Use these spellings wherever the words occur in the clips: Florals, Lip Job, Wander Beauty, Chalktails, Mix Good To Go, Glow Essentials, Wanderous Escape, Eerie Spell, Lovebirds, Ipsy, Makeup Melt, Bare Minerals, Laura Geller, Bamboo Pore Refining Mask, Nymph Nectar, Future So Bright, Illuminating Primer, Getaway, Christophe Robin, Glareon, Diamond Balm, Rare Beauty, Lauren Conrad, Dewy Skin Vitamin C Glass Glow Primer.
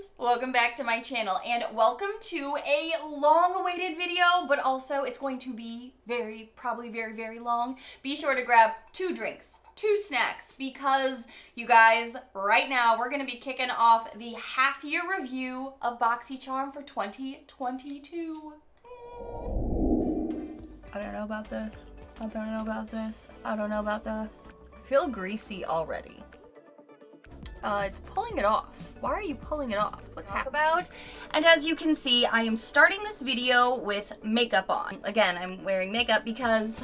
friends, welcome back to my channel and welcome to a long-awaited video, but also it's going to be probably very, very long. Be sure to grab 2 drinks, 2 snacks, because you guys, right now we're going to be kicking off the half-year review of Boxycharm for 2022. I don't know about this. I don't know about this. I don't know about this. I feel greasy already. It's pulling it off. Why are you pulling it off? What's that about? And as you can see, I am starting this video with makeup on. Again, I'm wearing makeup because,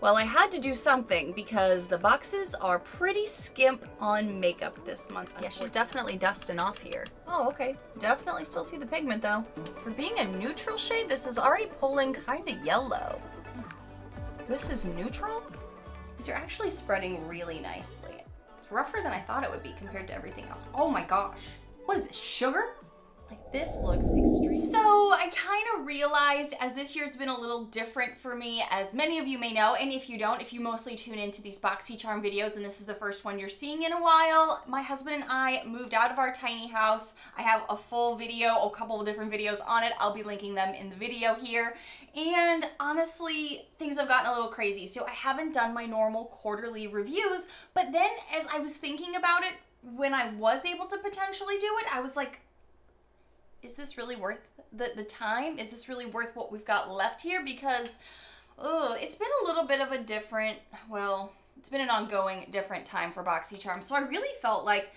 well, I had to do something because the boxes are pretty skimp on makeup this month. Yeah, she's definitely dusting off here. Oh, okay. Definitely still see the pigment though. For being a neutral shade, this is already pulling kind of yellow. This is neutral? These are actually spreading really nicely. It's rougher than I thought it would be compared to everything else. Oh my gosh. What is this, sugar? Like, this looks extreme. So I kind of realized as this year's been a little different for me, as many of you may know, and if you don't, if you mostly tune into these Boxycharm videos and this is the first one you're seeing in a while, my husband and I moved out of our tiny house. I have a full video, a couple of different videos on it. I'll be linking them in the video here. And honestly, things have gotten a little crazy, so I haven't done my normal quarterly reviews, but then as I was thinking about it, when I was able to potentially do it, I was like, is this really worth the time? Is this really worth what we've got left here? Because, oh, it's been a little bit of a different, well, it's been an ongoing different time for Boxycharm, so I really felt like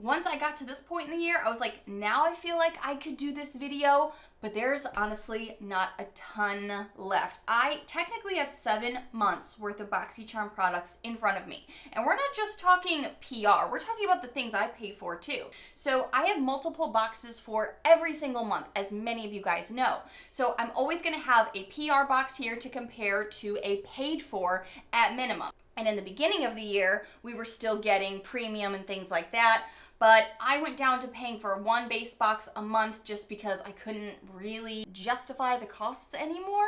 once I got to this point in the year, I was like, now I feel like I could do this video, but there's honestly not a ton left. I technically have 7 months worth of Boxycharm products in front of me. And we're not just talking PR, we're talking about the things I pay for too. So I have multiple boxes for every single month, as many of you guys know. So I'm always gonna have a PR box here to compare to a paid for at minimum. And in the beginning of the year, we were still getting premium and things like that. But I went down to paying for 1 base box a month just because I couldn't really justify the costs anymore.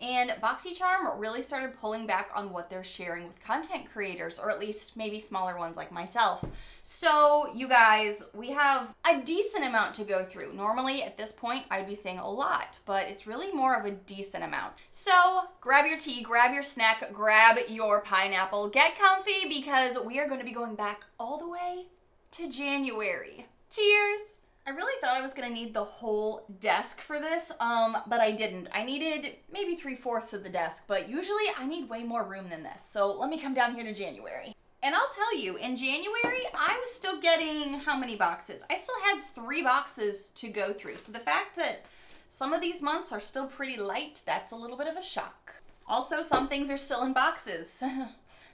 And Boxycharm really started pulling back on what they're sharing with content creators, or at least maybe smaller ones like myself. So you guys, we have a decent amount to go through. Normally at this point, I'd be saying a lot, but it's really more of a decent amount. So grab your tea, grab your snack, grab your pineapple, get comfy because we are going to be going back all the way to January. Cheers! I really thought I was gonna need the whole desk for this, but I didn't. I needed maybe 3/4 of the desk, but usually I need way more room than this. So let me come down here to January. And I'll tell you, in January, I was still getting how many boxes? I still had 3 boxes to go through. So the fact that some of these months are still pretty light, that's a little bit of a shock. Also, some things are still in boxes.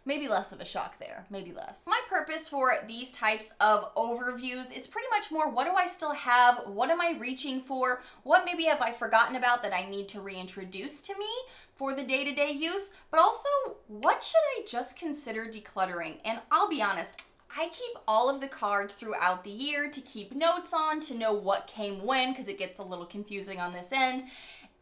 Maybe less of a shock there, maybe less. My purpose for these types of overviews, it's pretty much more, what do I still have? What am I reaching for? What maybe have I forgotten about that I need to reintroduce to me for the day-to-day use? But also, what should I just consider decluttering? And I'll be honest, I keep all of the cards throughout the year to keep notes on, to know what came when, because it gets a little confusing on this end.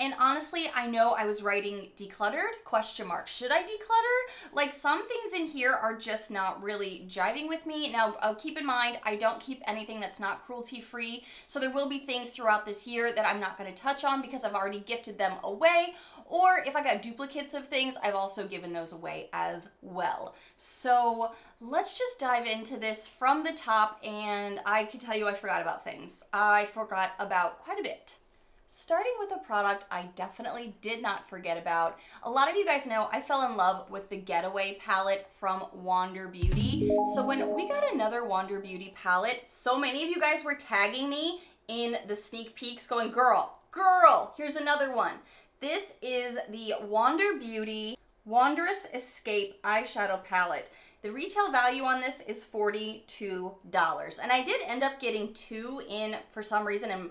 And honestly, I know I was writing decluttered, question mark. Should I declutter? Like, some things in here are just not really jiving with me. Now, keep in mind, I don't keep anything that's not cruelty-free. So there will be things throughout this year that I'm not gonna touch on because I've already gifted them away. Or if I got duplicates of things, I've also given those away as well. So let's just dive into this from the top, and I can tell you I forgot about things. I forgot about quite a bit. Starting with a product I definitely did not forget about. A lot of you guys know I fell in love with the Getaway palette from Wander Beauty. So when we got another Wander Beauty palette, so many of you guys were tagging me in the sneak peeks going, girl, here's another one. This is the Wander Beauty Wanderous Escape eyeshadow palette. The retail value on this is $42. And I did end up getting 2 in, for some reason, and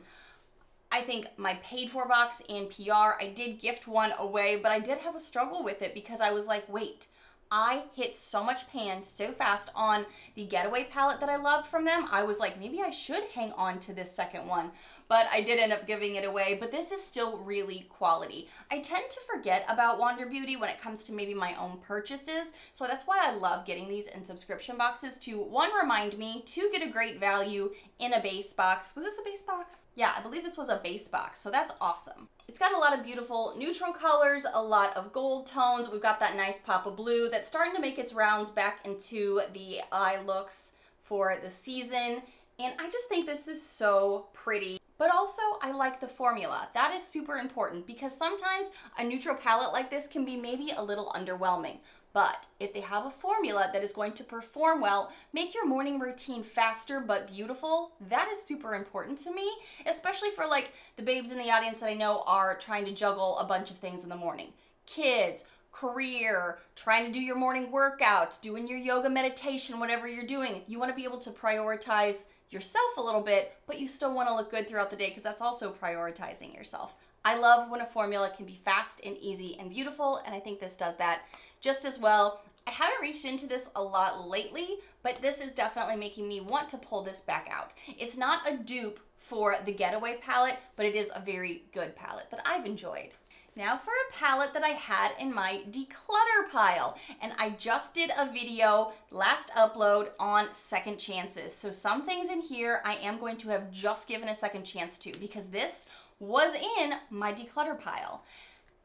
I think my paid for box and PR, I did gift one away, but I did have a struggle with it because I was like, wait, I hit so much pan so fast on the Getaway palette that I loved from them. I was like, maybe I should hang on to this second one. but I did end up giving it away. But this is still really quality. I tend to forget about Wander Beauty when it comes to maybe my own purchases, so that's why I love getting these in subscription boxes to, one, remind me, two, get a great value in a base box. Was this a base box? Yeah, I believe this was a base box, so that's awesome. It's got a lot of beautiful neutral colors, a lot of gold tones. We've got that nice pop of blue that's starting to make its rounds back into the eye looks for the season. And I just think this is so pretty. But also, I like the formula. That is super important because sometimes a neutral palette like this can be maybe a little underwhelming. But if they have a formula that is going to perform well, make your morning routine faster but beautiful, that is super important to me, especially for like the babes in the audience that I know are trying to juggle a bunch of things in the morning. Kids, career, trying to do your morning workouts, doing your yoga meditation, whatever you're doing. You want to be able to prioritize yourself a little bit, but you still want to look good throughout the day because that's also prioritizing yourself. I love when a formula can be fast and easy and beautiful, and I think this does that just as well. I haven't reached into this a lot lately, but this is definitely making me want to pull this back out. It's not a dupe for the Getaway palette, but it is a very good palette that I've enjoyed. Now for a palette that I had in my declutter pile, and I just did a video last upload on second chances. So some things in here I am going to have just given a second chance to because this was in my declutter pile.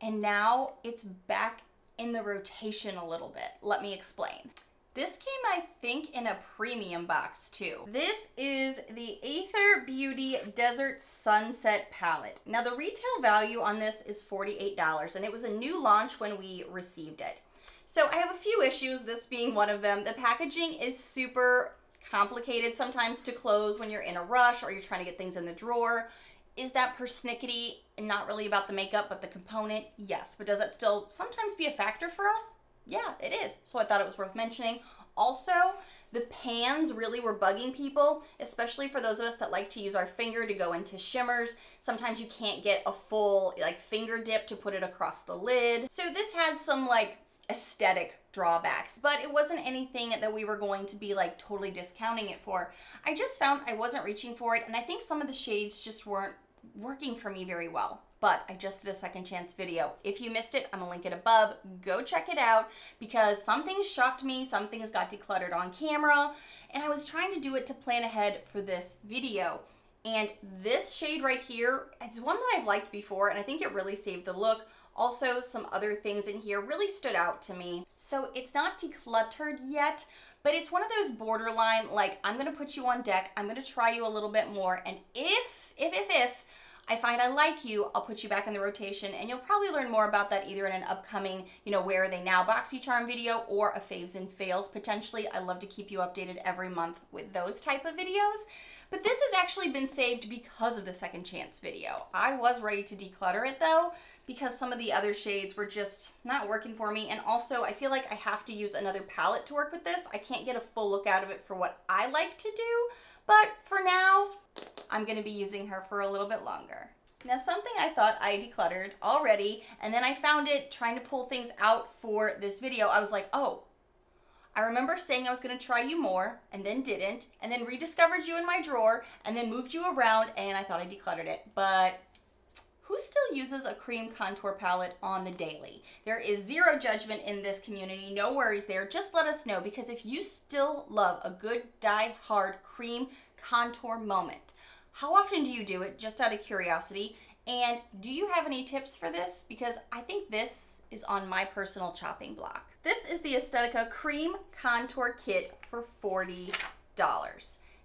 And now it's back in the rotation a little bit. Let me explain. This came, I think, in a premium box too. This is the Aether Beauty Desert Sunset palette. Now the retail value on this is $48, and it was a new launch when we received it. So I have a few issues, this being one of them. The packaging is super complicated sometimes to close when you're in a rush or you're trying to get things in the drawer. Is that persnickety and not really about the makeup, but the component? Yes, but does that still sometimes be a factor for us? Yeah, it is. So I thought it was worth mentioning. Also, the pans really were bugging people, especially for those of us that like to use our finger to go into shimmers. Sometimes you can't get a full like finger dip to put it across the lid. So this had some like aesthetic drawbacks, but it wasn't anything that we were going to be like totally discounting it for. I just found I wasn't reaching for it, and I think some of the shades just weren't working for me very well. But I just did a second chance video. If you missed it, I'm gonna link it above. Go check it out because some things shocked me, some things got decluttered on camera, and I was trying to do it to plan ahead for this video. And this shade right here, it's one that I've liked before, and I think it really saved the look. Also, some other things in here really stood out to me. So it's not decluttered yet, but it's one of those borderline, like, I'm gonna put you on deck, I'm gonna try you a little bit more, and if I find I like you, I'll put you back in the rotation, and you'll probably learn more about that either in an upcoming, you know, Where Are They Now Boxycharm video or a Faves and Fails potentially. I love to keep you updated every month with those type of videos. But this has actually been saved because of the second chance video. I was ready to declutter it though, because some of the other shades were just not working for me. And also I feel like I have to use another palette to work with this. I can't get a full look out of it for what I like to do, but for now, I'm gonna be using her for a little bit longer. Now, something I thought I decluttered already, and then I found it trying to pull things out for this video. I was like, oh, I remember saying I was gonna try you more and then didn't, and then rediscovered you in my drawer and then moved you around, and I thought I decluttered it. But who still uses a cream contour palette on the daily? There is zero judgment in this community, no worries there. Just let us know, because if you still love a good die-hard cream contour moment, how often do you do it, just out of curiosity? And do you have any tips for this? Because I think this is on my personal chopping block. This is the Aesthetica Cream Contour Kit for $40.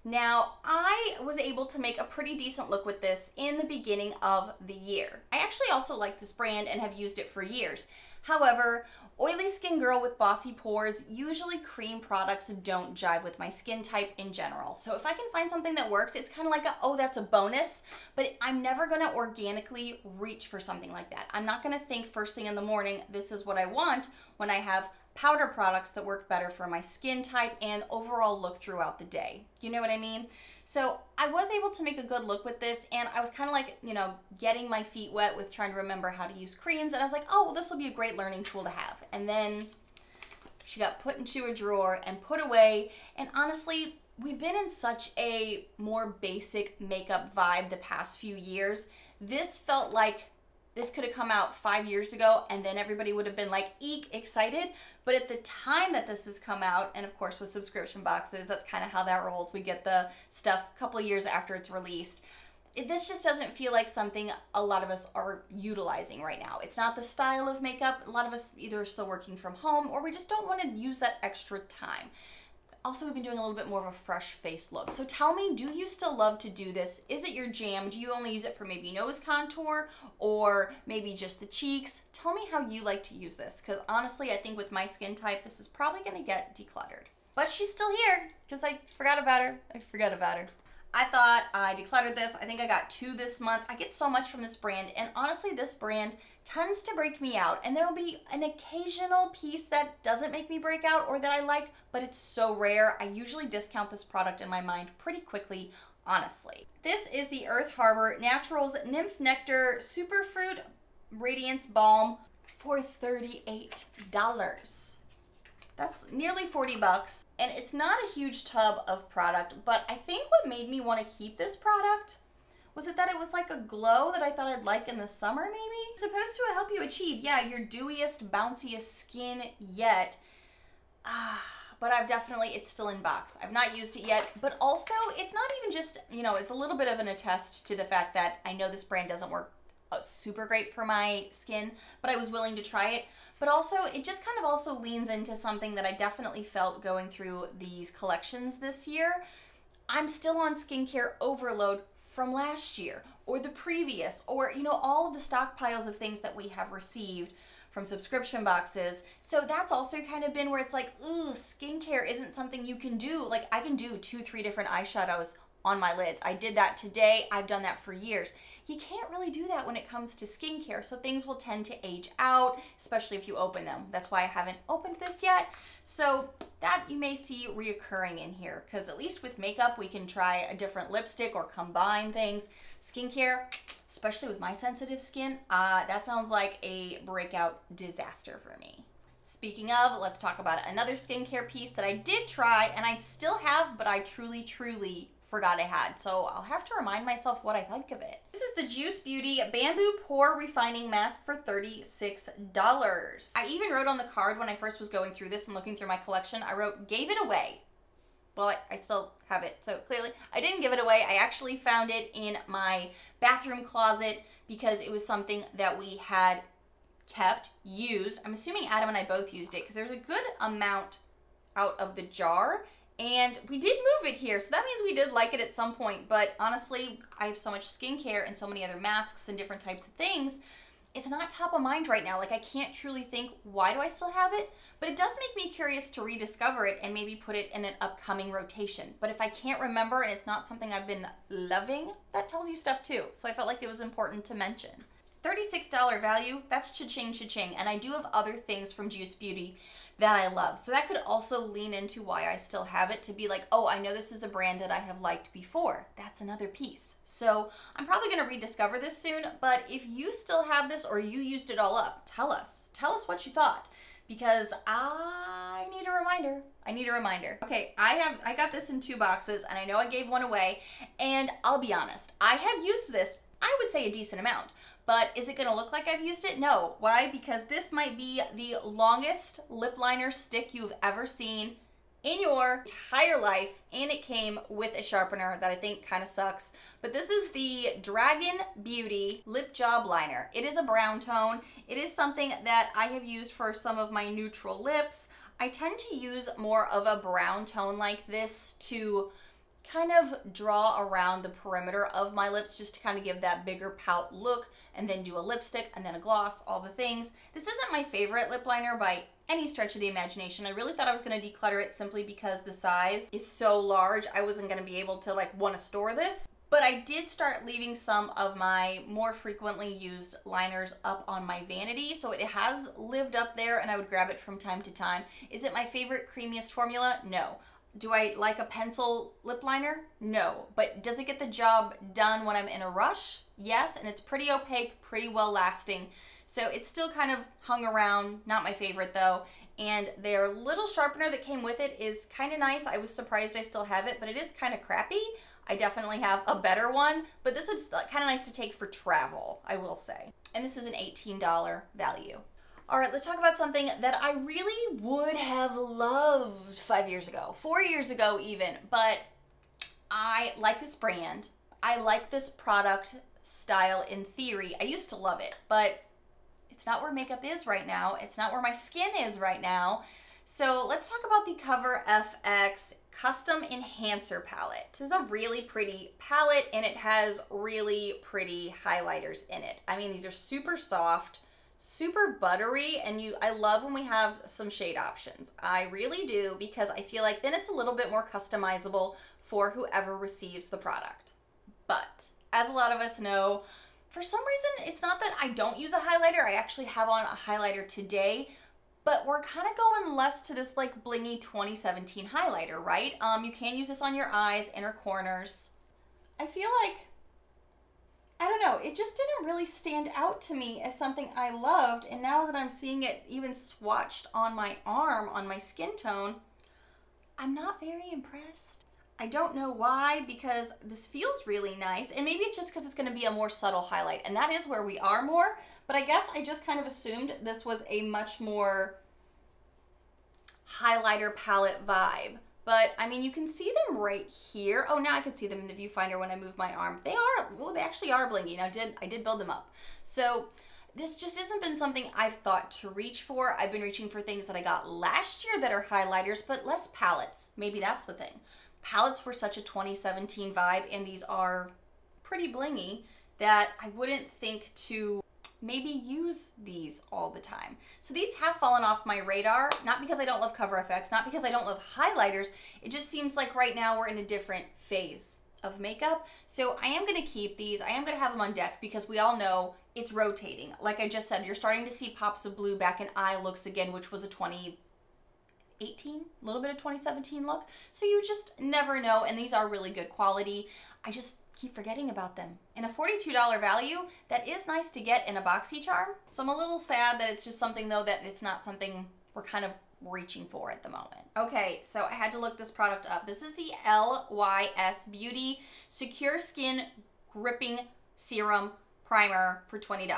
Now, I was able to make a pretty decent look with this in the beginning of the year. I actually also like this brand and have used it for years. However, oily skin girl with bossy pores, usually cream products don't jive with my skin type in general. So if I can find something that works, it's kind of like, oh, that's a bonus, but I'm never gonna organically reach for something like that. I'm not gonna think first thing in the morning, this is what I want, when I have powder products that work better for my skin type and overall look throughout the day. You know what I mean? So I was able to make a good look with this, and I was kind of like, you know, getting my feet wet with trying to remember how to use creams, and I was like, oh, well, this will be a great learning tool to have. And then she got put into a drawer and put away, and honestly, We've been in such a more basic makeup vibe the past few years. This felt like this could have come out 5 years ago and then everybody would have been like, eek, excited. But at the time that this has come out, and of course with subscription boxes, that's kind of how that rolls. We get the stuff a couple of years after it's released. This just doesn't feel like something a lot of us are utilizing right now. It's not the style of makeup. A lot of us either are still working from home or we just don't want to use that extra time. Also, we've been doing a little bit more of a fresh face look. So tell me, do you still love to do this? Is it your jam? Do you only use it for maybe nose contour or maybe just the cheeks? Tell me how you like to use this, because honestly, I think with my skin type, this is probably going to get decluttered. But she's still here because I forgot about her. I thought I decluttered this. I think I got two this month. I get so much from this brand, and honestly, this brand tends to break me out, and there will be an occasional piece that doesn't make me break out or that I like, but it's so rare. I usually discount this product in my mind pretty quickly, honestly. This is the Earth Harbor Naturals Nymph Nectar Superfruit Radiance Balm for $38. That's nearly 40 bucks, and it's not a huge tub of product, but I think what made me want to keep this product was it that it was like a glow that I thought I'd like in the summer, maybe? It's supposed to help you achieve, yeah, your dewiest, bounciest skin yet. But I've definitely, it's still in box. I've not used it yet, but also it's not even just, you know, it's a little bit of an attest to the fact that I know this brand doesn't work super great for my skin, but I was willing to try it. But also it just kind of also leans into something that I definitely felt going through these collections this year. I'm still on skincare overload from last year or the previous, or you know, all of the stockpiles of things that we have received from subscription boxes. So that's also kind of been where it's like, ooh, skincare isn't something you can do. Like I can do 2-3 different eyeshadows on my lids. I did that today. I've done that for years. You can't really do that when it comes to skincare, so things will tend to age out, especially if you open them. That's why I haven't opened this yet. So that you may see reoccurring in here, because at least with makeup, we can try a different lipstick or combine things. Skincare, especially with my sensitive skin, that sounds like a breakout disaster for me. Speaking of, let's talk about another skincare piece that I did try and I still have, but I truly, truly forgot I had, so I'll have to remind myself what I think of it. This is the Juice Beauty Bamboo Pore Refining Mask for $36. I even wrote on the card when I first was going through this and looking through my collection, I wrote, gave it away. Well, I still have it, so clearly I didn't give it away. I actually found it in my bathroom closet because it was something that we had kept, used. I'm assuming Adam and I both used it because there's a good amount out of the jar. And we did move it here, so that means we did like it at some point, but honestly, I have so much skincare and so many other masks and different types of things, it's not top of mind right now. Like, I can't truly think, why do I still have it? But it does make me curious to rediscover it and maybe put it in an upcoming rotation. But if I can't remember and it's not something I've been loving, that tells you stuff too. So I felt like it was important to mention. $36 value, that's cha-ching, cha-ching. And I do have other things from Juice Beauty that I love. So that could also lean into why I still have it, to be like, oh, I know this is a brand that I have liked before. That's another piece. So I'm probably gonna rediscover this soon, but if you still have this or you used it all up, tell us. Tell us what you thought, because I need a reminder. I need a reminder. Okay, I got this in 2 boxes and I know I gave one away, and I'll be honest, I have used this, I would say a decent amount. But is it gonna look like I've used it? No. Why? Because this might be the longest lip liner stick you've ever seen in your entire life, and it came with a sharpener that I think kind of sucks. But this is the Dragon Beauty Lip Job Liner. It is a brown tone. It is something that I have used for some of my neutral lips. I tend to use more of a brown tone like this to kind of draw around the perimeter of my lips, just to kind of give that bigger pout look, and then do a lipstick and then a gloss, all the things. This isn't my favorite lip liner by any stretch of the imagination. I really thought I was going to declutter it simply because the size is so large. I wasn't going to be able to like want to store this, but I did start leaving some of my more frequently used liners up on my vanity. So it has lived up there and I would grab it from time to time. Is it my favorite creamiest formula? No. Do I like a pencil lip liner? No. But does it get the job done when I'm in a rush? Yes, and it's pretty opaque, pretty well lasting. So it's still kind of hung around, not my favorite though. and their little sharpener that came with it is kind of nice. I was surprised I still have it, but it is kind of crappy. I definitely have a better one, but this is kind of nice to take for travel, I will say. And this is an $18 value. All right, let's talk about something that I really would have loved 5 years ago, 4 years ago even, but I like this brand. I like this product style in theory. I used to love it, but it's not where makeup is right now. It's not where my skin is right now. So let's talk about the Cover FX Custom Enhancer palette. This is a really pretty palette and it has really pretty highlighters in it. I mean, these are super soft, super buttery, and I love when we have some shade options. I really do, because I feel like then it's a little bit more customizable for whoever receives the product. But as a lot of us know, for some reason, it's not that I don't use a highlighter. I actually have on a highlighter today, but we're kind of going less to this like blingy 2017 highlighter, right? You can use this on your eyes, inner corners. I feel like, I don't know, it just didn't really stand out to me as something I loved, and now that I'm seeing it even swatched on my arm, on my skin tone, I'm not very impressed. I don't know why, because this feels really nice, and maybe it's just because it's gonna be a more subtle highlight, and that is where we are more, but I guess I just kind of assumed this was a much more highlighter palette vibe. But I mean, you can see them right here. Oh, now I can see them in the viewfinder when I move my arm. They are, well, they actually are blingy. Now I did build them up. So this just hasn't been something I've thought to reach for. I've been reaching for things that I got last year that are highlighters, but less palettes. Maybe that's the thing. Palettes were such a 2017 vibe, and these are pretty blingy that I wouldn't think to maybe use these all the time. So these have fallen off my radar, not because I don't love Cover FX, not because I don't love highlighters. It just seems like right now we're in a different phase of makeup. So I am gonna keep these. I am gonna have them on deck because we all know it's rotating. Like I just said, you're starting to see pops of blue back in eye looks again, which was a 2018, a little bit of 2017 look. So you just never know, and these are really good quality. I just keep forgetting about them. And a $42 value, that is nice to get in a Boxycharm. So I'm a little sad that it's just something though that it's not something we're kind of reaching for at the moment. Okay, so I had to look this product up. This is the LYS Beauty Secure Skin Gripping Serum Primer for $20.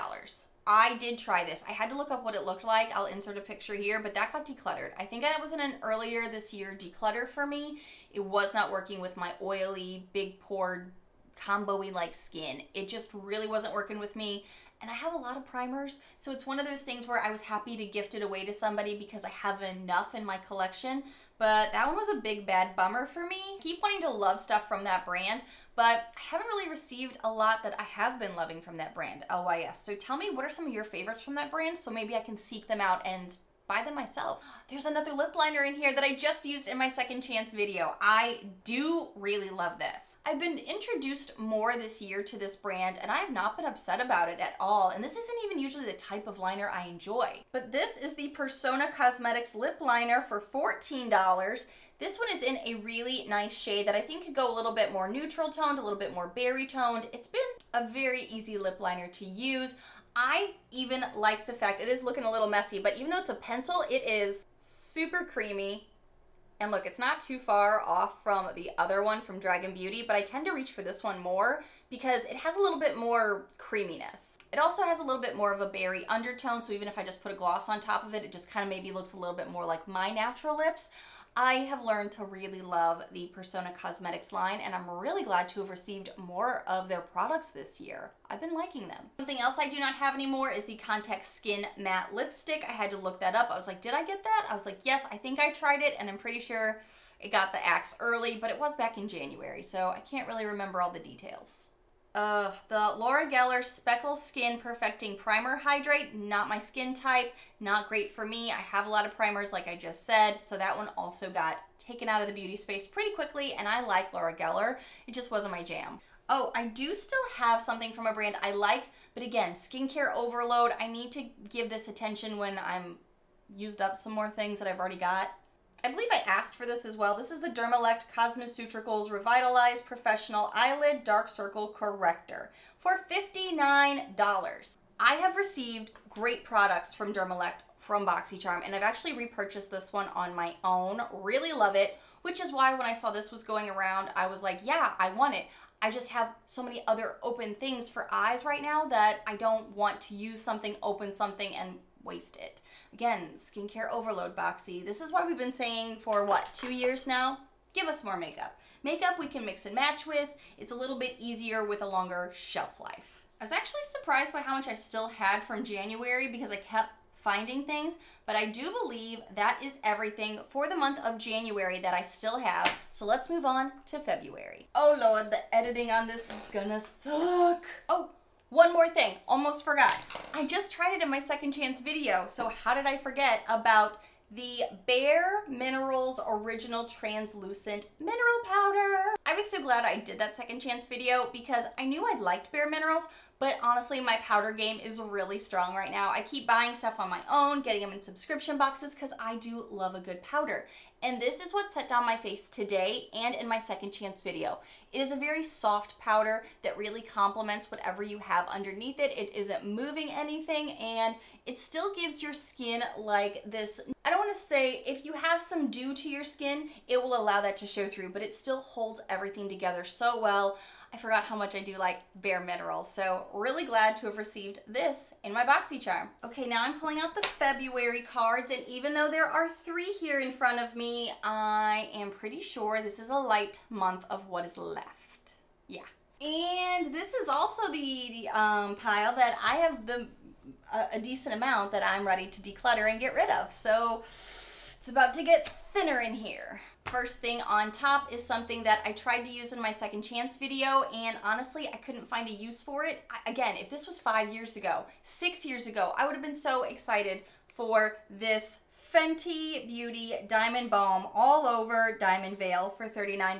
I did try this. I had to look up what it looked like. I'll insert a picture here, but that got decluttered. I think that was in an earlier this year declutter for me. It was not working with my oily, big pored, combo-y like skin. It just really wasn't working with me, and I have a lot of primers, so it's one of those things where I was happy to gift it away to somebody because I have enough in my collection, but that one was a big bad bummer for me. I keep wanting to love stuff from that brand, but I haven't really received a lot that I have been loving from that brand, LYS. So tell me, what are some of your favorites from that brand so maybe I can seek them out and buy them myself. There's another lip liner in here that I just used in my second chance video. I do really love this. I've been introduced more this year to this brand, and I have not been upset about it at all. And this isn't even usually the type of liner I enjoy. But this is the Persona Cosmetics lip liner for $14. This one is in a really nice shade that I think could go a little bit more neutral toned, a little bit more berry toned. It's been a very easy lip liner to use. I even like the fact, it is looking a little messy, but even though it's a pencil, it is super creamy. And look, it's not too far off from the other one from Dragon Beauty, but I tend to reach for this one more because it has a little bit more creaminess. It also has a little bit more of a berry undertone, so even if I just put a gloss on top of it, it just kind of maybe looks a little bit more like my natural lips. I have learned to really love the Persona Cosmetics line, and I'm really glad to have received more of their products this year. I've been liking them. Something else I do not have anymore is the Context Skin Matte Lipstick. I had to look that up. I was like, did I get that? I was like, yes, I think I tried it, and I'm pretty sure it got the axe early, but it was back in January, so I can't really remember all the details. The Laura Geller Speckle Skin Perfecting Primer Hydrate, not my skin type, not great for me. I have a lot of primers like I just said, so that one also got taken out of the beauty space pretty quickly, and I like Laura Geller. It just wasn't my jam. Oh, I do still have something from a brand I like, but again, skincare overload. I need to give this attention when I'm used up some more things that I've already got. I believe I asked for this as well. This is the Dermalect Cosmeceuticals Revitalized Professional Eyelid Dark Circle Corrector for $59. I have received great products from Dermalect from Boxycharm, and I've actually repurchased this one on my own. Really love it, which is why when I saw this was going around, I was like, yeah, I want it. I just have so many other open things for eyes right now that I don't want to use something, open something, and waste it. Again, skincare overload, Boxy. This is why we've been saying for, what, 2 years now? Give us more makeup. Makeup we can mix and match with. It's a little bit easier with a longer shelf life. I was actually surprised by how much I still had from January because I kept finding things, but I do believe that is everything for the month of January that I still have. So let's move on to February. Oh Lord, the editing on this is gonna suck. Oh, one more thing, almost forgot. I just tried it in my second chance video, so how did I forget about the Bare Minerals Original Translucent Mineral Powder? I was so glad I did that second chance video because I knew I liked Bare Minerals, but honestly, my powder game is really strong right now. I keep buying stuff on my own, getting them in subscription boxes because I do love a good powder. And this is what set down my face today and in my second chance video. It is a very soft powder that really complements whatever you have underneath it. It isn't moving anything and it still gives your skin like this, I don't want to say, if you have some dew to your skin, it will allow that to show through, but it still holds everything together so well. I forgot how much I do like Bare Minerals, so really glad to have received this in my Boxycharm. Okay, now I'm pulling out the February cards, and even though there are 3 here in front of me, I am pretty sure this is a light month of what is left. Yeah. And this is also the pile that I have a decent amount that I'm ready to declutter and get rid of, so it's about to get thinner in here. First thing on top is something that I tried to use in my second chance video, and honestly, I couldn't find a use for it. Again, if this was 5 years ago, 6 years ago, I would have been so excited for this Fenty Beauty Diamond Balm all over Diamond Veil for $39. I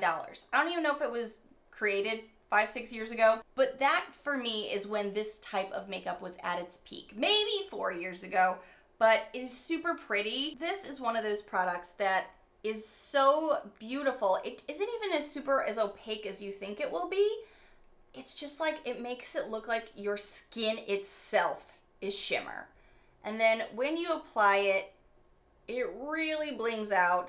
don't even know if it was created 5-6 years ago, but that for me is when this type of makeup was at its peak. Maybe 4 years ago, but it is super pretty. This is one of those products that is so beautiful. It isn't even as super as opaque as you think it will be. It's just like, it makes it look like your skin itself is shimmer. And then when you apply it, it really blings out.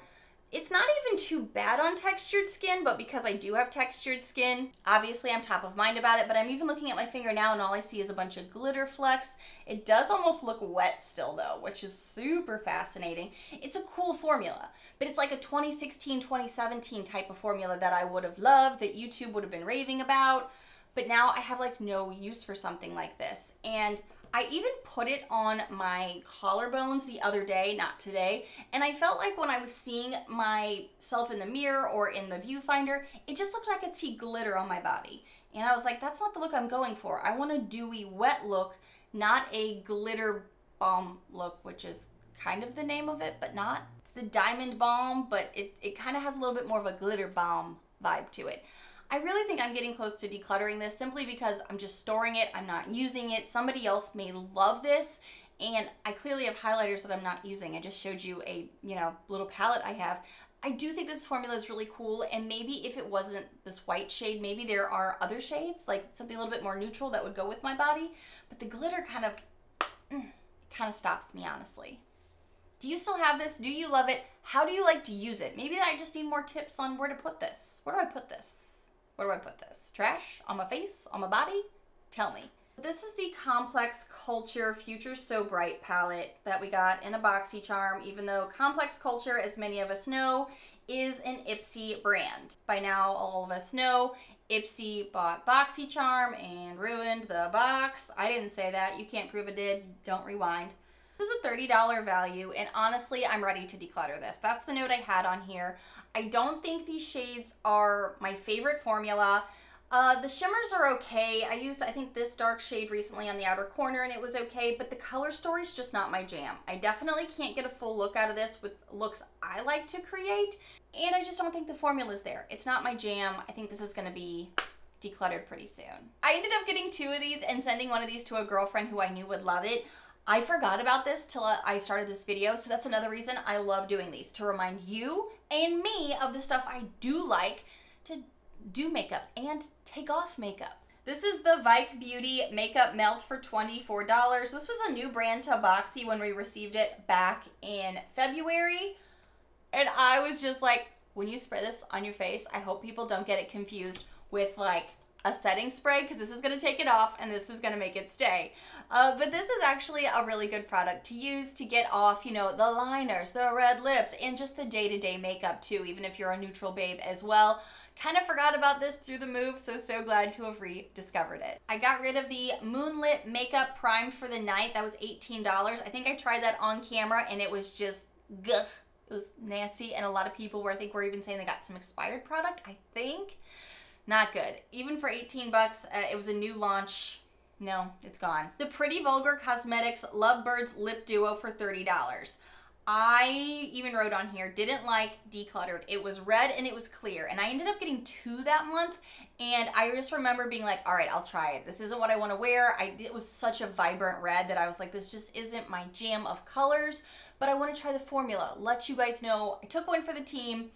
It's not even too bad on textured skin, but because I do have textured skin, obviously I'm top of mind about it, but I'm even looking at my finger now and all I see is a bunch of glitter flecks. It does almost look wet still though, which is super fascinating. It's a cool formula, but it's like a 2016, 2017 type of formula that I would have loved, that YouTube would have been raving about, but now I have like no use for something like this. And I even put it on my collarbones the other day, not today, and I felt like when I was seeing myself in the mirror or in the viewfinder, it just looked like I could see glitter on my body. And I was like, that's not the look I'm going for. I want a dewy, wet look, not a glitter balm look, which is kind of the name of it, but not. It's the Diamond Balm, but it kind of has a little bit more of a glitter balm vibe to it. I really think I'm getting close to decluttering this simply because I'm just storing it, I'm not using it. Somebody else may love this, and I clearly have highlighters that I'm not using. I just showed you a, you know, little palette I have. I do think this formula is really cool, and maybe if it wasn't this white shade, maybe there are other shades, like something a little bit more neutral that would go with my body, but the glitter kind of stops me, honestly. Do you still have this? Do you love it? How do you like to use it? Maybe I just need more tips on where to put this. Where do I put this? Where do I put this? Trash? On my face? On my body? Tell me. This is the Complex Culture Future So Bright palette that we got in a Boxycharm, even though Complex Culture, as many of us know, is an Ipsy brand. By now, all of us know, Ipsy bought Boxycharm and ruined the box. I didn't say that. You can't prove it did. Don't rewind. This is a $30 value, and honestly, I'm ready to declutter this. That's the note I had on here. I don't think these shades are my favorite formula. The shimmers are okay. I used, I think, this dark shade recently on the outer corner, and it was okay, but the color story is just not my jam. I definitely can't get a full look out of this with looks I like to create, and I just don't think the formula is there. It's not my jam. I think this is going to be decluttered pretty soon. I ended up getting 2 of these and sending one of these to a girlfriend who I knew would love it. I forgot about this till I started this video, so that's another reason I love doing these, to remind you and me of the stuff I do like to do makeup and take off makeup. This is the Vike Beauty Makeup Melt for $24. This was a new brand to Boxy when we received it back in February. And I was just like, when you spray this on your face, I hope people don't get it confused with like a setting spray, because this is going to take it off and this is going to make it stay. But this is actually a really good product to use to get off, you know, the liners, the red lips, and just the day-to-day makeup too, even if you're a neutral babe as well. Kind of forgot about this through the move, so glad to have rediscovered it. I got rid of the Moonlit Makeup Prime for the Night. That was $18. I think I tried that on camera and it was just, ugh, it was nasty. And a lot of people were, I think, were even saying they got some expired product, I think. Not good. Even for 18 bucks, it was a new launch. No, it's gone. The Pretty Vulgar Cosmetics Lovebirds Lip Duo for $30. I even wrote on here, didn't like decluttered. It was red and it was clear. And I ended up getting two that month. And I just remember being like, all right, I'll try it. This isn't what I want to wear. It was such a vibrant red that I was like, this just isn't my jam of colors. But I want to try the formula. Let you guys know, I took one for the team.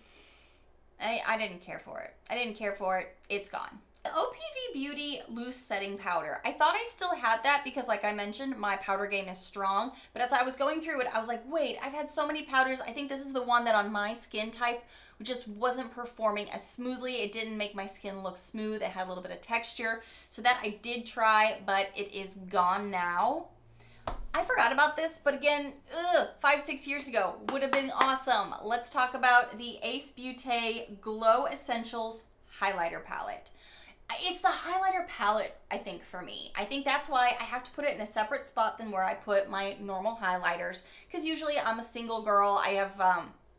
I didn't care for it. I didn't care for it. It's gone. The OPV Beauty Loose Setting Powder. I thought I still had that because, like I mentioned, my powder game is strong. But as I was going through it, I was like, wait, I've had so many powders. I think this is the one that on my skin type just wasn't performing as smoothly. It didn't make my skin look smooth. It had a little bit of texture. So that I did try, but it is gone now. I forgot about this, but again, 5-6 years ago would have been awesome. Let's talk about the Ace Beauté Glow Essentials Highlighter Palette. It's the highlighter palette, I think, for me. I think that's why I have to put it in a separate spot than where I put my normal highlighters, because usually I'm a single girl. I have,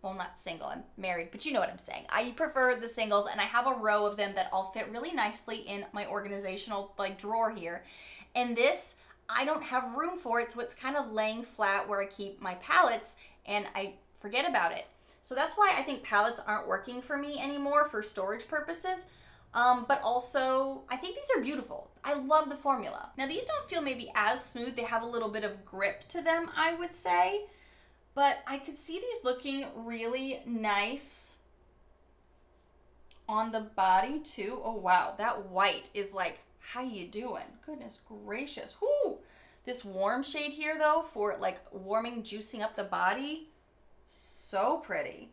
well, not single, I'm married, but you know what I'm saying. I prefer the singles, and I have a row of them that all fit really nicely in my organizational, like, drawer here. And this, I don't have room for it, so it's kind of laying flat where I keep my palettes, and I forget about it. So that's why I think palettes aren't working for me anymore for storage purposes. But also, I think these are beautiful. I love the formula. Now, these don't feel maybe as smooth. They have a little bit of grip to them, I would say. But I could see these looking really nice on the body, too. Oh, wow. That white is like, how you doing? Goodness gracious. Whoo! This warm shade here, though, for, like, warming, juicing up the body. So pretty.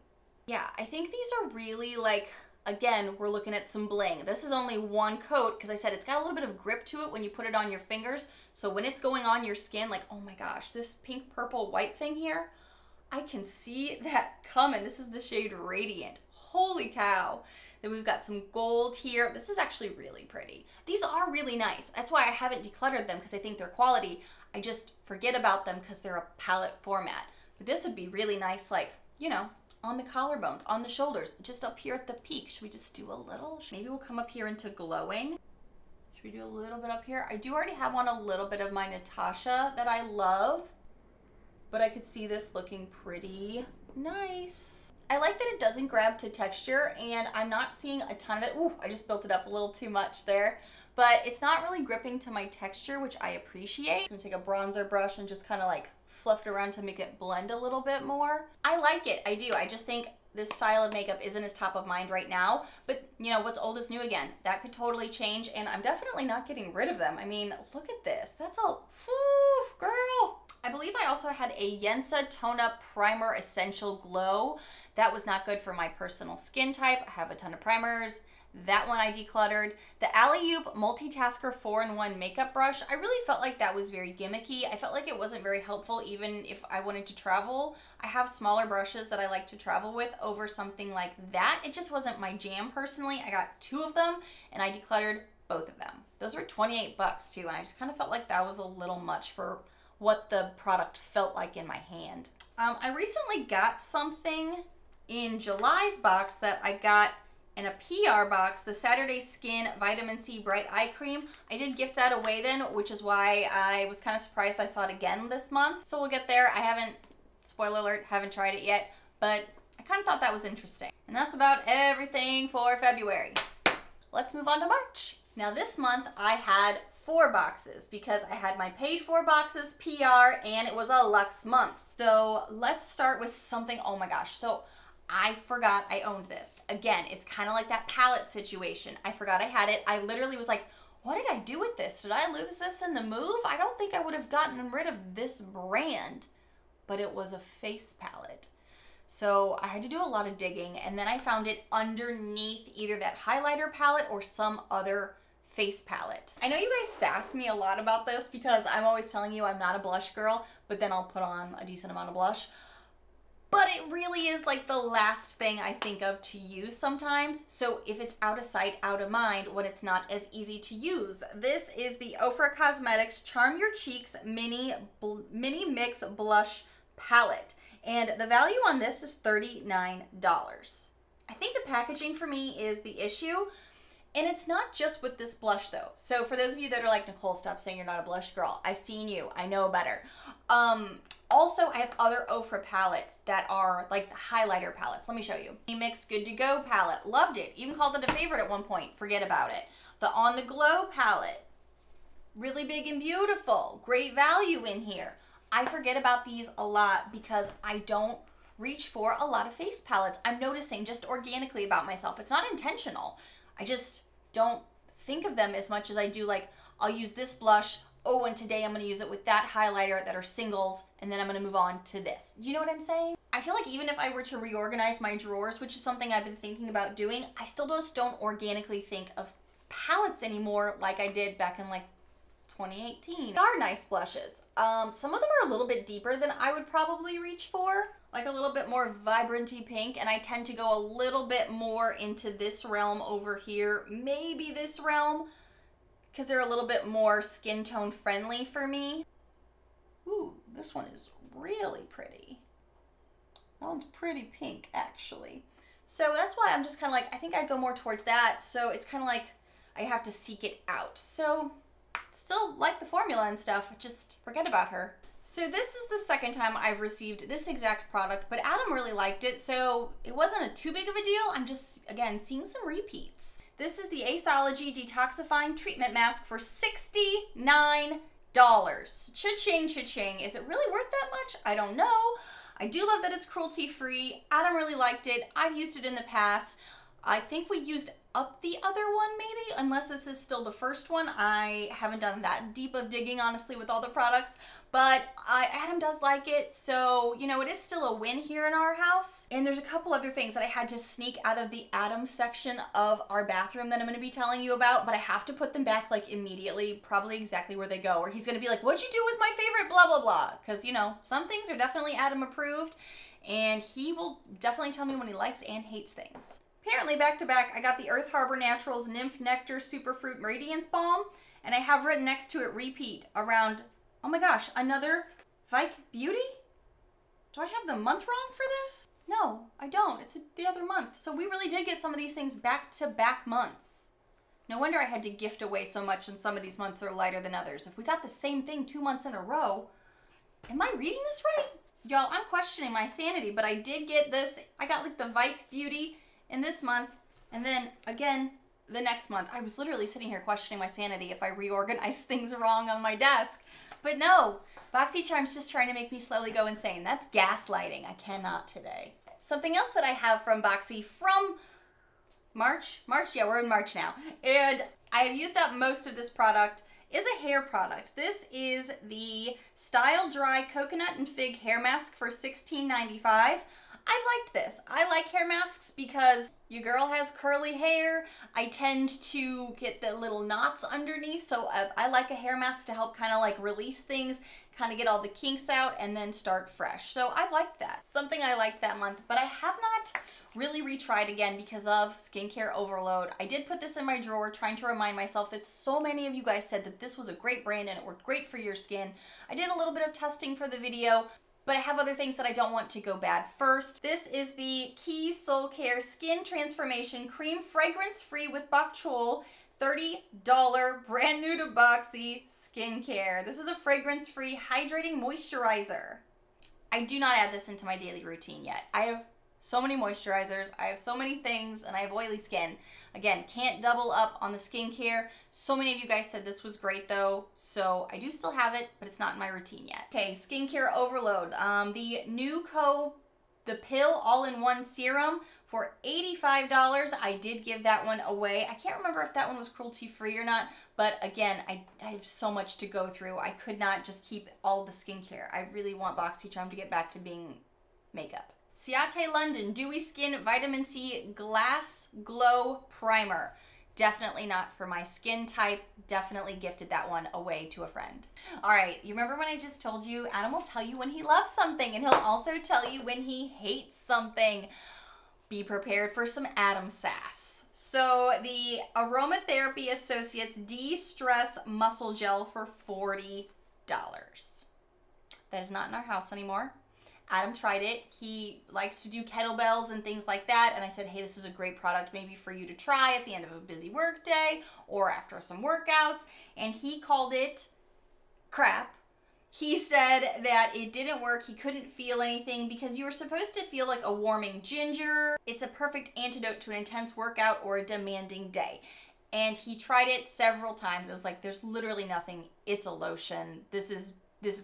Yeah, I think these are really, like... Again, we're looking at some bling. This is only one coat because I said it's got a little bit of grip to it when you put it on your fingers. So when it's going on your skin, like, oh my gosh, this pink, purple, white thing here, I can see that coming. This is the shade Radiant. Holy cow. Then we've got some gold here. This is actually really pretty. These are really nice. That's why I haven't decluttered them, because I think they're quality. I just forget about them because they're a palette format. But this would be really nice, like, you know, on the collarbones, on the shoulders, just up here at the peak. Should we just do a little? Maybe we'll come up here into glowing. Should we do a little bit up here? I do already have on a little bit of my Natasha that I love, but I could see this looking pretty nice. I like that it doesn't grab to texture, and I'm not seeing a ton of it. Ooh, I just built it up a little too much there, but it's not really gripping to my texture, which I appreciate. I'm gonna take a bronzer brush and just kind of like fluff it around to make it blend a little bit more. I like it. I do. I just think this style of makeup isn't as top of mind right now, but you know, what's old is new again. That could totally change, and I'm definitely not getting rid of them. I mean, look at this. That's a oof, girl. I believe I also had a Yensa Tone Up Primer Essential Glow. That was not good for my personal skin type. I have a ton of primers. That one I decluttered. The Alley-Oop Multitasker 4-in-1 Makeup Brush, I really felt like that was very gimmicky. I felt like it wasn't very helpful even if I wanted to travel. I have smaller brushes that I like to travel with over something like that. It just wasn't my jam personally. I got two of them and I decluttered both of them. Those were 28 bucks too, and I just kind of felt like that was a little much for what the product felt like in my hand. I recently got something in July's box that I got and a PR box, the Saturday Skin Vitamin C Bright Eye Cream. I did gift that away then, which is why I was kind of surprised I saw it again this month. So we'll get there. I haven't, spoiler alert, haven't tried it yet, but I kind of thought that was interesting. And that's about everything for February. Let's move on to March. Now this month I had 4 boxes because I had my paid for boxes, PR, and it was a Luxe month. So let's start with something, oh my gosh. So I forgot I owned this. Again, it's kind of like that palette situation. I forgot I had it. I literally was like, what did I do with this? Did I lose this in the move? I don't think I would have gotten rid of this brand, but it was a face palette. So I had to do a lot of digging, and then I found it underneath either that highlighter palette or some other face palette. I know you guys sass me a lot about this because I'm always telling you I'm not a blush girl, but then I'll put on a decent amount of blush. But it really is like the last thing I think of to use sometimes. So if it's out of sight, out of mind, when it's not as easy to use. This is the Ofra Cosmetics Charm Your Cheeks Mini Mix Blush Palette. And the value on this is $39. I think the packaging for me is the issue. And it's not just with this blush though. So for those of you that are like, Nicole, stop saying you're not a blush girl. I've seen you, I know better. Also, I have other Ofra palettes that are like the highlighter palettes. Let me show you. The Mix Good To Go palette, loved it. Even called it a favorite at one point, forget about it. The On The Glow palette, really big and beautiful. Great value in here. I forget about these a lot because I don't reach for a lot of face palettes. I'm noticing just organically about myself. It's not intentional. I just don't think of them as much as I do like, I'll use this blush, oh, and today I'm gonna use it with that highlighter that are singles, and then I'm gonna move on to this. You know what I'm saying? I feel like even if I were to reorganize my drawers, which is something I've been thinking about doing, I still just don't organically think of palettes anymore like I did back in like 2018. They are nice blushes. Some of them are a little bit deeper than I would probably reach for, like a little bit more vibranty pink, and I tend to go a little bit more into this realm over here, maybe this realm, because they're a little bit more skin tone friendly for me. Ooh, this one is really pretty. That one's pretty pink, actually. So that's why I'm just kind of like, I think I'd go more towards that, so it's kind of like I have to seek it out. So still like the formula and stuff, just forget about her. So this is the second time I've received this exact product, but Adam really liked it, so it wasn't too big of a deal. I'm just, again, seeing some repeats. This is the Aceology Detoxifying Treatment Mask for $69. Cha-ching, cha-ching. Is it really worth that much? I don't know. I do love that it's cruelty-free. Adam really liked it. I've used it in the past. I think we used up the other one maybe, unless this is still the first one. I haven't done that deep of digging, honestly, with all the products, but Adam does like it. So, you know, it is still a win here in our house. And there's a couple other things that I had to sneak out of the Adam section of our bathroom that I'm gonna be telling you about, but I have to put them back like immediately, probably exactly where they go, or he's gonna be like, what'd you do with my favorite blah, blah, blah? Cause you know, some things are definitely Adam approved, and he will definitely tell me when he likes and hates things. Apparently back to back, I got the Earth Harbor Naturals Nymph Nectar Superfruit Radiance Balm, and I have written next to it repeat around, oh my gosh, another Vike Beauty? Do I have the month wrong for this? No, I don't, it's the other month. So we really did get some of these things back to back months. No wonder I had to gift away so much, and some of these months are lighter than others. If we got the same thing 2 months in a row, am I reading this right? Y'all, I'm questioning my sanity, but I did get this, I got like the Vike Beauty in this month, and then again the next month. I was literally sitting here questioning my sanity if I reorganized things wrong on my desk. But no, Boxycharm's just trying to make me slowly go insane. That's gaslighting. I cannot today. Something else that I have from Boxy from March? Yeah, we're in March now. And I have used up most of this product. Is a hair product. This is the Style Dry Coconut and Fig Hair Mask for $16.95. I liked this. I like hair masks because your girl has curly hair. I tend to get the little knots underneath, so I like a hair mask to help kind of like release things, kind of get all the kinks out, and then start fresh. So I've liked that. Something I liked that month, but I have not really retried again because of skincare overload. I did put this in my drawer trying to remind myself that so many of you guys said that this was a great brand and it worked great for your skin. I did a little bit of testing for the video, but I have other things that I don't want to go bad first. This is the Key Soul Care Skin Transformation Cream, fragrance free with bok chool, $30, brand new to Boxy skincare. This is a fragrance free hydrating moisturizer. I do not add this into my daily routine yet. I have so many moisturizers, I have so many things, and I have oily skin. Again, can't double up on the skincare. So many of you guys said this was great though, so I do still have it, but it's not in my routine yet. Okay, skincare overload. The Nuco, the Pill All-in-One Serum for $85. I did give that one away. I can't remember if that one was cruelty free or not, but again, I have so much to go through. I could not just keep all the skincare. I really want Boxycharm to get back to being makeup. Ciate London Dewy Skin Vitamin C Glass Glow Primer. Definitely not for my skin type. Definitely gifted that one away to a friend. All right, you remember when I just told you, Adam will tell you when he loves something and he'll also tell you when he hates something. Be prepared for some Adam sass. So the Aromatherapy Associates De-Stress Muscle Gel for $40. That is not in our house anymore. Adam tried it. He likes to do kettlebells and things like that. And I said, hey, this is a great product maybe for you to try at the end of a busy work day or after some workouts. And he called it crap. He said that it didn't work. He couldn't feel anything because you were supposed to feel like a warming ginger. It's a perfect antidote to an intense workout or a demanding day. And he tried it several times. It was like, there's literally nothing. It's a lotion. This is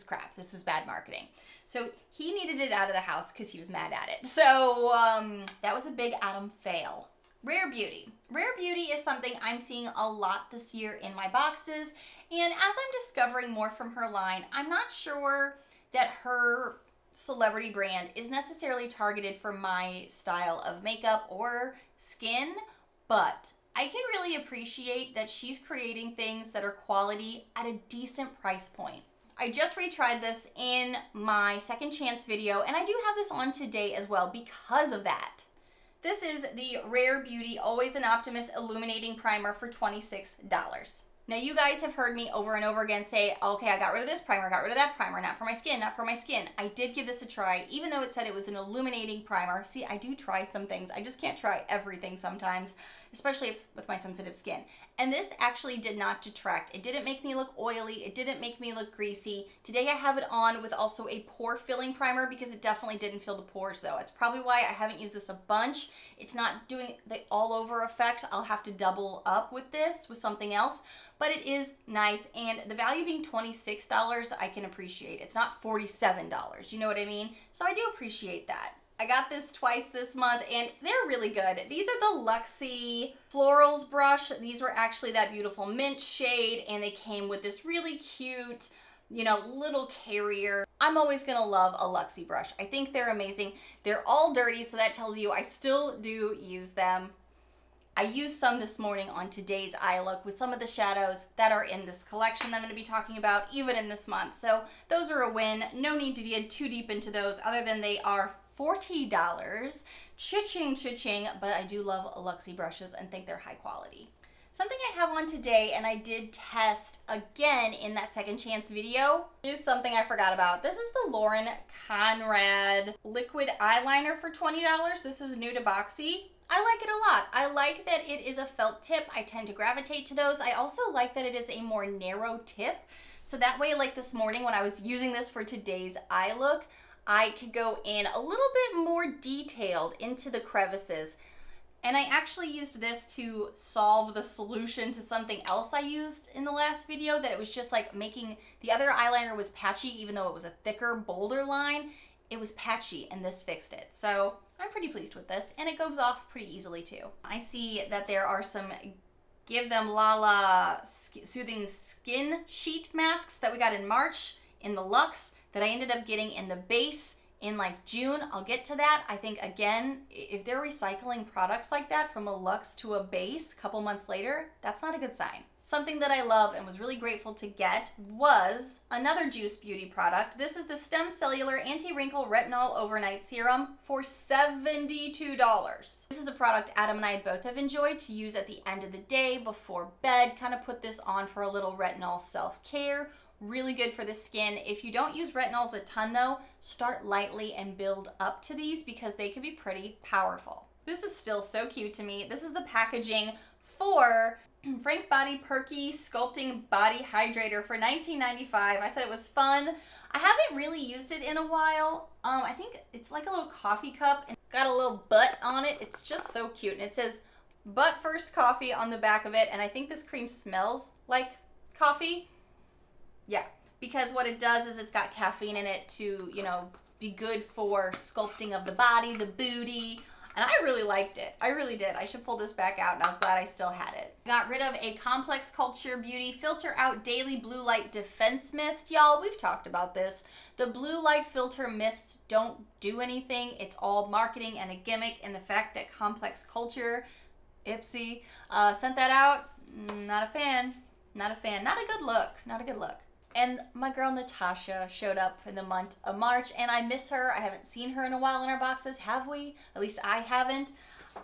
crap. This is bad marketing. So he needed it out of the house because he was mad at it. So that was a big Adam fail. Rare Beauty. Rare Beauty is something I'm seeing a lot this year in my boxes. And as I'm discovering more from her line, I'm not sure that her celebrity brand is necessarily targeted for my style of makeup or skin, but I can really appreciate that she's creating things that are quality at a decent price point. I just retried this in my second chance video, and I do have this on today as well because of that. This is the Rare Beauty Always an Optimist Illuminating Primer for $26. Now you guys have heard me over and over again say, okay, I got rid of this primer, got rid of that primer, not for my skin, not for my skin. I did give this a try, even though it said it was an illuminating primer. See, I do try some things. I just can't try everything sometimes, especially with my sensitive skin. And this actually did not detract. It didn't make me look oily. It didn't make me look greasy. Today I have it on with also a pore filling primer because it definitely didn't fill the pores though. It's probably why I haven't used this a bunch. It's not doing the all over effect. I'll have to double up with this with something else. But it is nice, and the value being $26, I can appreciate. It's not $47, you know what I mean? So I do appreciate that. I got this twice this month, and they're really good. These are the Luxie Florals brush. These were actually that beautiful mint shade, and they came with this really cute, you know, little carrier. I'm always gonna love a Luxie brush. I think they're amazing. They're all dirty, so that tells you I still do use them. I used some this morning on today's eye look with some of the shadows that are in this collection that I'm going to be talking about even in this month. So those are a win. No need to dig too deep into those other than they are $40. Cha-ching, cha-ching. But I do love Luxie brushes and think they're high quality. Something I have on today, and I did test again in that second chance video, is something I forgot about. This is the Lauren Conrad liquid eyeliner for $20. This is new to Boxy. I like it a lot. I like that it is a felt tip. I tend to gravitate to those. I also like that it is a more narrow tip. So that way, like this morning when I was using this for today's eye look, I could go in a little bit more detailed into the crevices. And I actually used this to solve the solution to something else I used in the last video, that it was just like making the other eyeliner was patchy, even though it was a thicker, bolder line. It was patchy, and this fixed it. So I'm pretty pleased with this, and it goes off pretty easily too. I see that there are some Give Them Lala Soothing Skin Sheet masks that we got in March in the Luxe that I ended up getting in the base in like June. I'll get to that. I think, again, if they're recycling products like that from a Luxe to a base a couple months later, that's not a good sign. Something that I love and was really grateful to get was another Juice Beauty product. This is the Stem Cellular Anti-Wrinkle Retinol Overnight Serum for $72. This is a product Adam and I both have enjoyed to use at the end of the day before bed. Kind of put this on for a little retinol self-care. Really good for the skin. If you don't use retinols a ton though, start lightly and build up to these because they can be pretty powerful. This is still so cute to me. This is the packaging for Frank Body Perky Sculpting Body Hydrator for $19.95. I said it was fun. I haven't really used it in a while. I think it's like a little coffee cup and got a little butt on it. It's just so cute. And it says butt first coffee on the back of it. And I think this cream smells like coffee. Yeah, because what it does is it's got caffeine in it to, you know, be good for sculpting of the body, the booty. and I really liked it. I really did. I should pull this back out, and I was glad I still had it. Got rid of a Complex Culture Beauty Filter Out Daily Blue Light Defense Mist. Y'all, we've talked about this. The blue light filter mists don't do anything. It's all marketing and a gimmick, and the fact that Complex Culture, Ipsy, sent that out, not a fan. Not a fan. Not a good look. Not a good look. And my girl Natasha showed up in the month of March, and I miss her. I haven't seen her in a while in our boxes, have we? At least I haven't.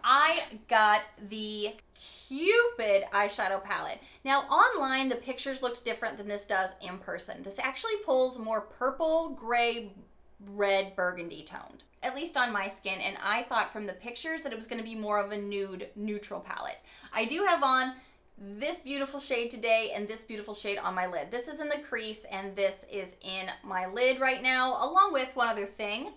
I got the Cupid eyeshadow palette. Now online, the pictures looked different than this does in person. This actually pulls more purple, gray, red, burgundy toned, at least on my skin, and I thought from the pictures that it was going to be more of a nude, neutral palette. I do have on this beautiful shade today and this beautiful shade on my lid. This is in the crease and this is in my lid right now, along with one other thing.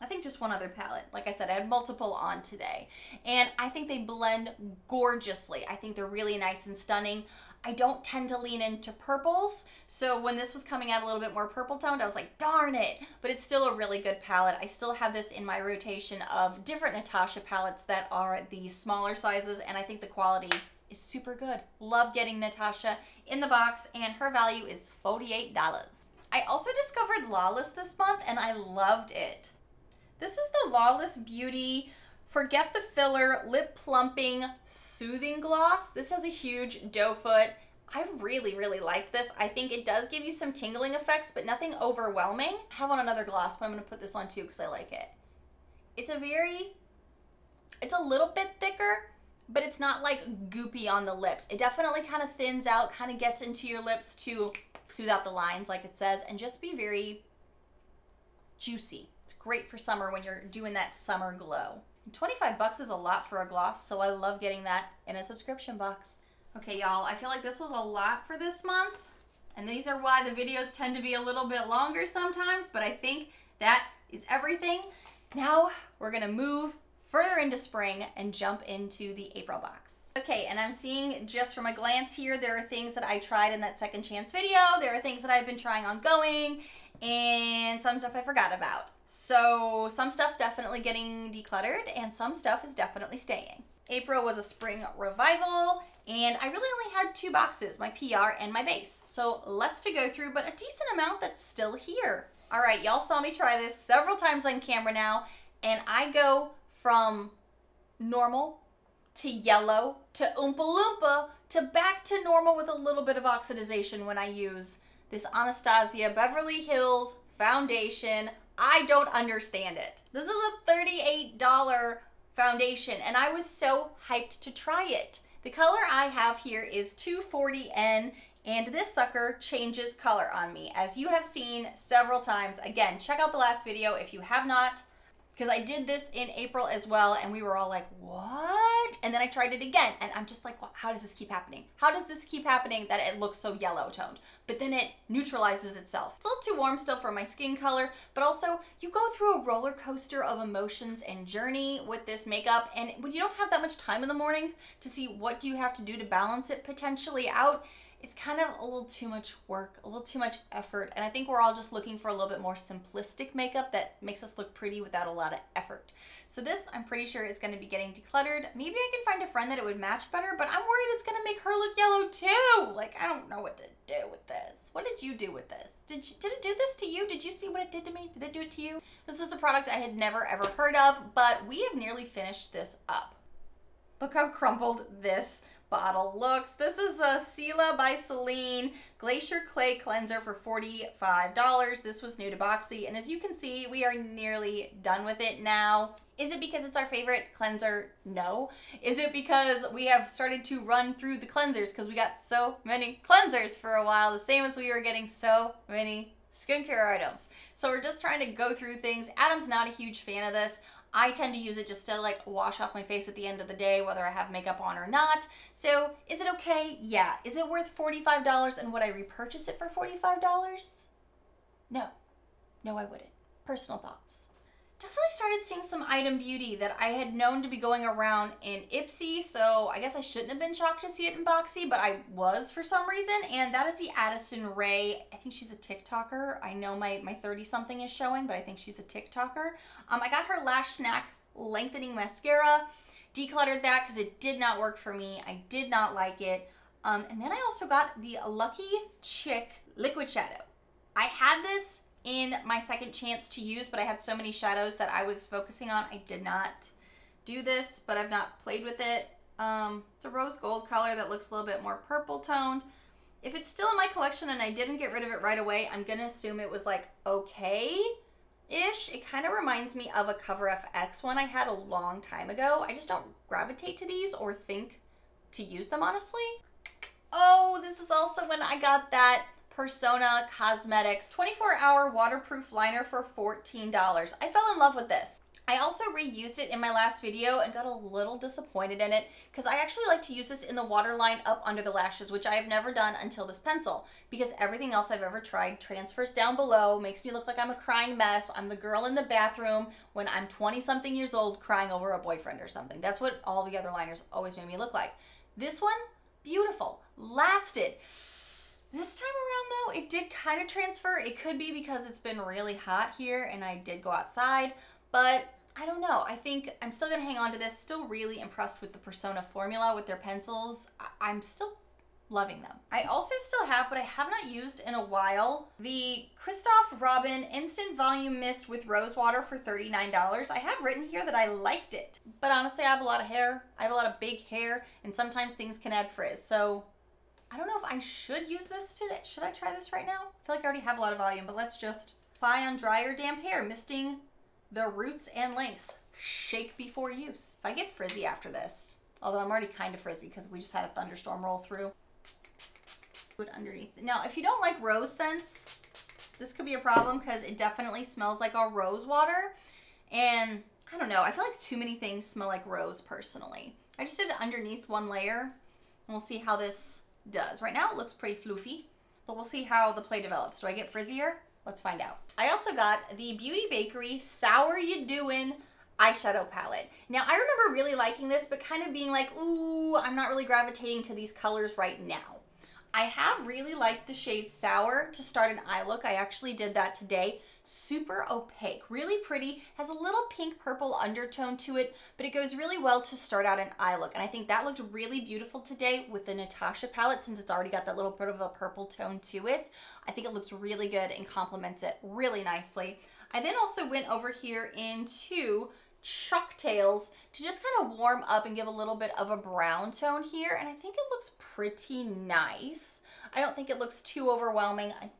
I think just one other palette. Like I said, I had multiple on today. And I think they blend gorgeously. I think they're really nice and stunning. I don't tend to lean into purples, so when this was coming out a little bit more purple toned, I was like, darn it, but it's still a really good palette. I still have this in my rotation of different Natasha palettes that are the smaller sizes, and I think the quality is super good. Love getting Natasha in the box, and her value is $48. I also discovered LYS this month, and I loved it. This is the LYS Beauty Forget the Filler Lip Plumping Soothing Gloss. This has a huge doe foot. I really, really liked this. I think it does give you some tingling effects, but nothing overwhelming. I have on another gloss, but I'm gonna put this on too because I like it. It's a little bit thicker, but it's not like goopy on the lips. It definitely kind of thins out, kind of gets into your lips to smooth out the lines like it says, and just be very juicy. It's great for summer when you're doing that summer glow. 25 bucks is a lot for a gloss, so I love getting that in a subscription box. Okay, y'all, I feel like this was a lot for this month, and these are why the videos tend to be a little bit longer sometimes, but I think that is everything. Now we're gonna move further into spring and jump into the April box. Okay, and I'm seeing just from a glance here, there are things that I tried in that second chance video, there are things that I've been trying ongoing, and some stuff I forgot about. So some stuff's definitely getting decluttered and some stuff is definitely staying. April was a spring revival, and I really only had two boxes, my PR and my base. So less to go through, but a decent amount that's still here. All right, y'all saw me try this several times on camera now, and I go from normal to yellow to Oompa Loompa to back to normal with a little bit of oxidization when I use this Anastasia Beverly Hills foundation. I don't understand it. This is a $38 foundation, and I was so hyped to try it. The color I have here is 240N, and this sucker changes color on me, as you have seen several times. Again, check out the last video if you have not, because I did this in April as well, and we were all like, what? And then I tried it again, and I'm just like, well, how does this keep happening? How does this keep happening that it looks so yellow toned? But then it neutralizes itself. It's a little too warm still for my skin color, but also you go through a roller coaster of emotions and journey with this makeup, and when you don't have that much time in the morning to see what do you have to do to balance it potentially out, it's kind of a little too much work, a little too much effort, and I think we're all just looking for a little bit more simplistic makeup that makes us look pretty without a lot of effort. So this, I'm pretty sure, is going to be getting decluttered. Maybe I can find a friend that it would match better, but I'm worried it's going to make her look yellow too. Like, I don't know what to do with this. What did you do with this? Did it do this to you? Did you see what it did to me? Did it do it to you? This is a product I had never ever heard of, but we have nearly finished this up. Look how crumpled this bottle looks. This is the Sela by Celine Glacier Clay Cleanser for $45. This was new to Boxy, and as you can see, we are nearly done with it now. Is it because it's our favorite cleanser? No. Is it because we have started to run through the cleansers because we got so many cleansers for a while, the same as we were getting so many skincare items? So we're just trying to go through things. Adam's not a huge fan of this. I tend to use it just to like wash off my face at the end of the day, whether I have makeup on or not. So is it okay? Yeah. Is it worth $45, and would I repurchase it for $45? No. No, I wouldn't. Personal thoughts. Definitely started seeing some item beauty that I had known to be going around in Ipsy, so I guess I shouldn't have been shocked to see it in Boxy, but I was for some reason, and that is the Addison Rae. I think she's a TikToker. I know my 30-something is showing, but I think she's a TikToker. I got her Lash Snack lengthening mascara. Decluttered that because it did not work for me. I did not like it. And then I also got the Lucky Chick Liquid Shadow. I had this in my second chance to use, but I had so many shadows that I was focusing on. I did not do this, but I've not played with it. It's a rose gold color that looks a little bit more purple toned. If it's still in my collection and I didn't get rid of it right away, I'm going to assume it was like okay-ish. It kind of reminds me of a Cover FX one I had a long time ago. I just don't gravitate to these or think to use them, honestly. Oh, this is also when I got that Persona Cosmetics 24-hour waterproof liner for $14. I fell in love with this. I also reused it in my last video and got a little disappointed in it because I actually like to use this in the waterline up under the lashes, which I have never done until this pencil, because everything else I've ever tried transfers down below, makes me look like I'm a crying mess. I'm the girl in the bathroom when I'm 20-something years old crying over a boyfriend or something. That's what all the other liners always made me look like. This one, beautiful, lasted. This time around though, it did kind of transfer. It could be because it's been really hot here and I did go outside, but I don't know. I think I'm still going to hang on to this. Still really impressed with the Persona formula with their pencils. I'm still loving them. I also still have, but I have not used in a while, the Christophe Robin Instant Volume Mist with Rose Water for $39. I have written here that I liked it, but honestly, I have a lot of hair. I have a lot of big hair, and sometimes things can add frizz. So I don't know if I should use this today. Should I try this right now? I feel like I already have a lot of volume, but let's just apply on dry or damp hair, misting the roots and lengths. Shake before use. If I get frizzy after this, although I'm already kind of frizzy because we just had a thunderstorm roll through. Put underneath. Now, if you don't like rose scents, this could be a problem because it definitely smells like a rose water. And I don't know, I feel like too many things smell like rose personally. I just did it underneath one layer and we'll see how this does. Right now it looks pretty floofy, but we'll see how the play develops. Do I get frizzier? Let's find out. I also got the Beauty Bakery Sour You Doin' eyeshadow palette. Now, I remember really liking this, but kind of being like, ooh, I'm not really gravitating to these colors right now. I have really liked the shade Sour to start an eye look. I actually did that today. Super opaque, really pretty, has a little pink purple undertone to it, but it goes really well to start out an eye look. And I think that looked really beautiful today with the Natasha palette, since it's already got that little bit of a purple tone to it. I think it looks really good and complements it really nicely. I then also went over here into Chalktails to just kind of warm up and give a little bit of a brown tone here, and I think it looks pretty nice. I don't think it looks too overwhelming. I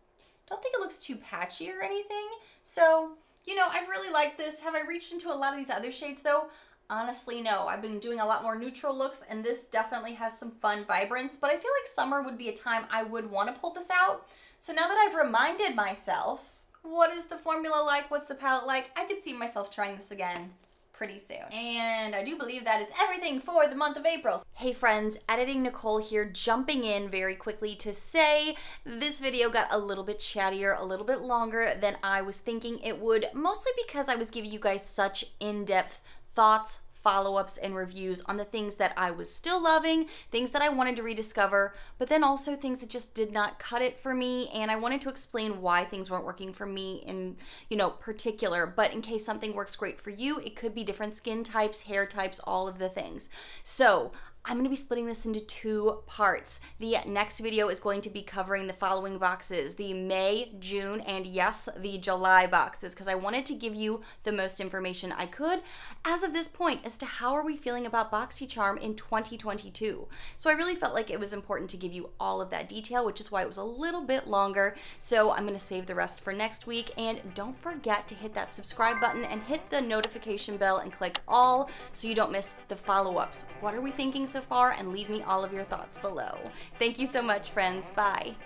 don't think it looks too patchy or anything. So, you know, I've really liked this. Have I reached into a lot of these other shades though? Honestly, no. I've been doing a lot more neutral looks, and this definitely has some fun vibrance, but I feel like summer would be a time I would want to pull this out. So now that I've reminded myself, what is the formula like? What's the palette like? I could see myself trying this again pretty soon. And I do believe that is everything for the month of April. Hey friends, editing Nicole here, jumping in very quickly to say this video got a little bit chattier, a little bit longer than I was thinking it would, mostly because I was giving you guys such in-depth thoughts, follow-ups, and reviews on the things that I was still loving, things that I wanted to rediscover, but then also things that just did not cut it for me, and I wanted to explain why things weren't working for me in, you know, particular, but in case something works great for you, it could be different skin types, hair types, all of the things. So I'm going to be splitting this into two parts. The next video is going to be covering the following boxes, the May, June, and yes, the July boxes, because I wanted to give you the most information I could as of this point as to how are we feeling about Boxycharm in 2022. So I really felt like it was important to give you all of that detail, which is why it was a little bit longer. So I'm going to save the rest for next week, and don't forget to hit that subscribe button and hit the notification bell and click all so you don't miss the follow-ups. What are we thinking so far, and leave me all of your thoughts below. Thank you so much, friends. Bye.